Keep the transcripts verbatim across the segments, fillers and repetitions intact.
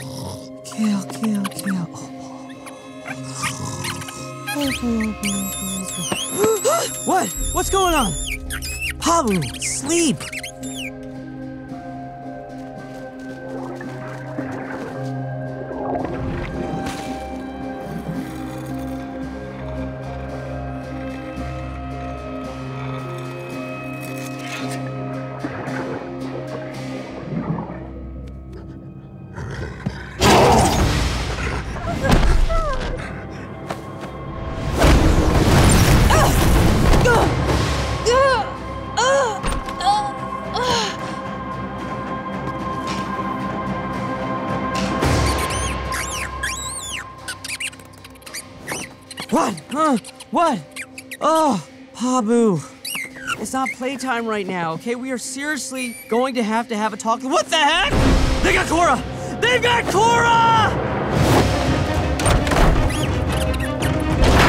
Kill, kill, kill. What? What's going on? Pabu, sleep! What? Oh, Pabu. It's not playtime right now, okay? We are seriously going to have to have a talk. What the heck? They got Korra! They've got Korra!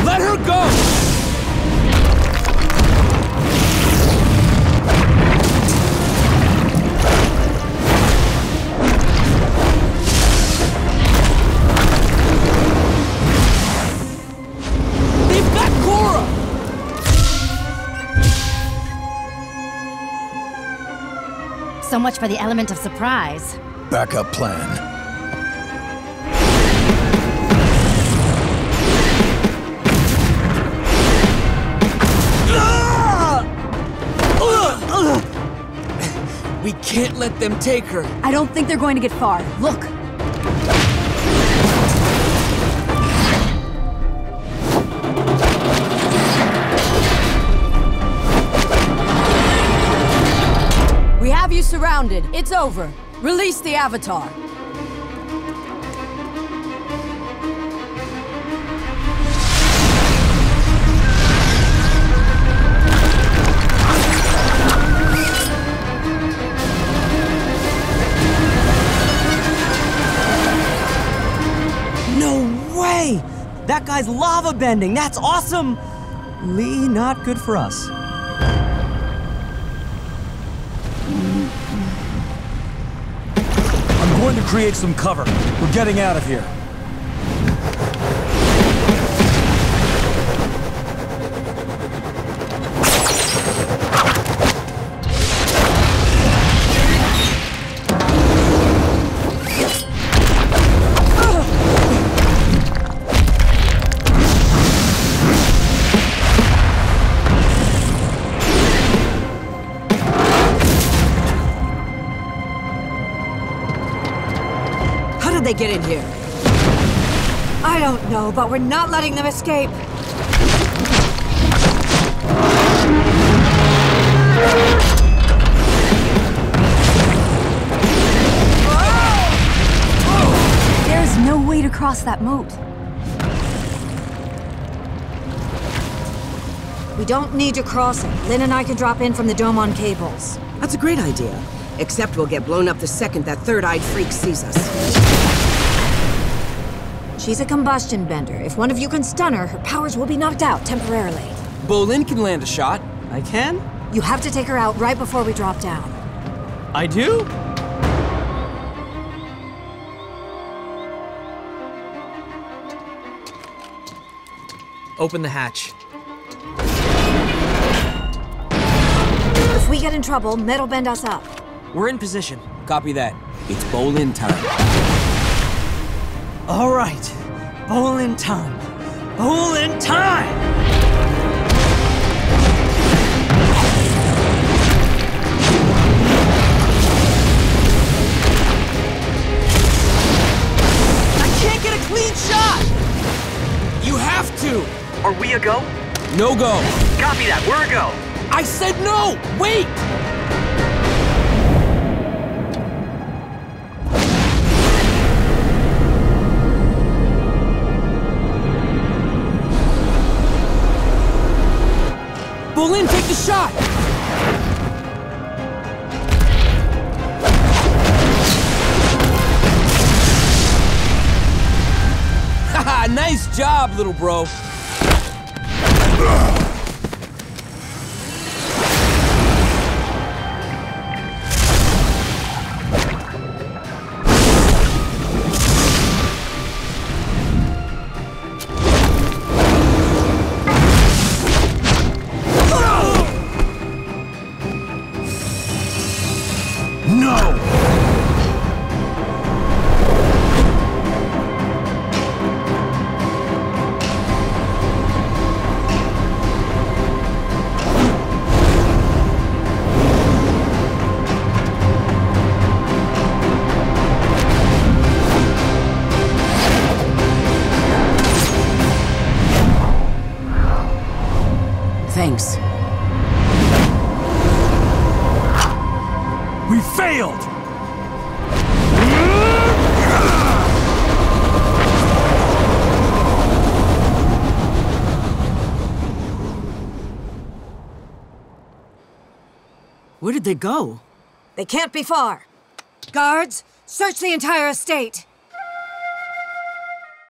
Let her go. So much for the element of surprise. Backup plan. We can't let them take her. I don't think they're going to get far. Look. Surrounded. It's over. Release the Avatar. No way! That guy's lava bending. That's awesome! Lee, not good for us. To create some cover. We're getting out of here. They get in here? I don't know, but we're not letting them escape. Whoa! There's no way to cross that moat. We don't need to cross it. Lin and I can drop in from the dome on cables. That's a great idea. Except we'll get blown up the second that third-eyed freak sees us. She's a combustion bender. If one of you can stun her, her powers will be knocked out temporarily. Bolin can land a shot. I can? You have to take her out right before we drop down. I do? Open the hatch. If we get in trouble, Met'll bend us up. We're in position. Copy that. It's Bolin time. All right. Bolin time. Bolin time! I can't get a clean shot! You have to! Are we a go? No go. Copy that. We're a go. I said no! Wait! Bolin, take the shot! Haha, nice job, little bro. Thanks. We failed! Where did they go? They can't be far. Guards, search the entire estate.